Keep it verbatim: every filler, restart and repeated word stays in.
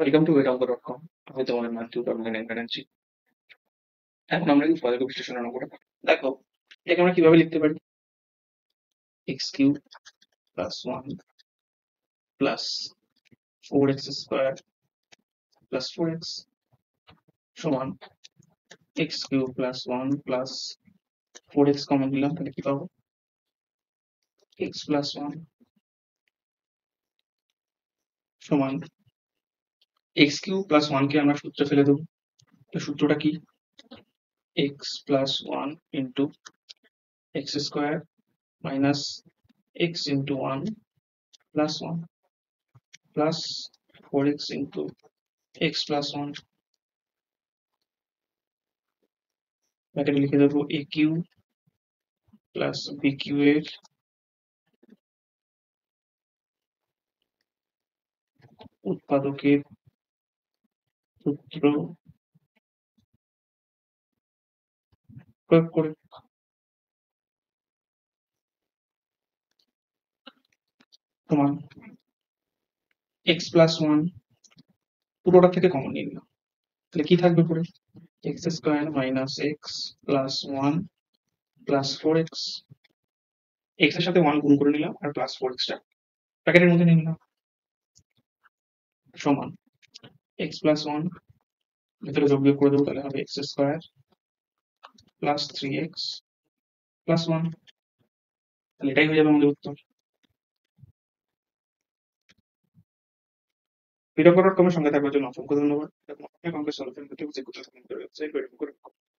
Welcome to vidonko dot com with all my tutor online currency. এখন আমরা এই পরের বিশ্লেষণের অঙ্কটা দেখো, এটাকে আমরা কিভাবে লিখতে পারি? x cube plus one plus four x square plus four x সমান x cube plus one plus four x common দিলাম, তাহলে কি পাবো? x plus one সমান x cube plus one কে আমরা সূত্রে ফেলে দেব। তো সূত্রটা কি? x plus one into x square minus x into one plus one plus four x into x plus one ব্র্যাকেটে লিখে দেব aq plus bq এর উৎপাদকের সূত্র প্রয়োগ করে। তোমার x প্লাস ওয়ান পুরোটা থেকে কমন নিয়ে নিলাম, তাহলে কি থাকবে পরে? x square minus x plus one plus four x, x এর সাথে ওয়ান গুণ করে নিলাম আর প্লাস ফোর এক্সটা ব্র্যাকেটের মধ্যে নিয়ে নিলাম সমান x plus one ভিতরে যোগ বিয়োগ করে দেবো, তাহলে হবে x square plus three x plus one, তাহলে এটাই হয়ে যাবে আমাদের উত্তর। ভিডিও করার কমের সঙ্গে থাকার জন্য অসংখ্য ধন্যবাদ।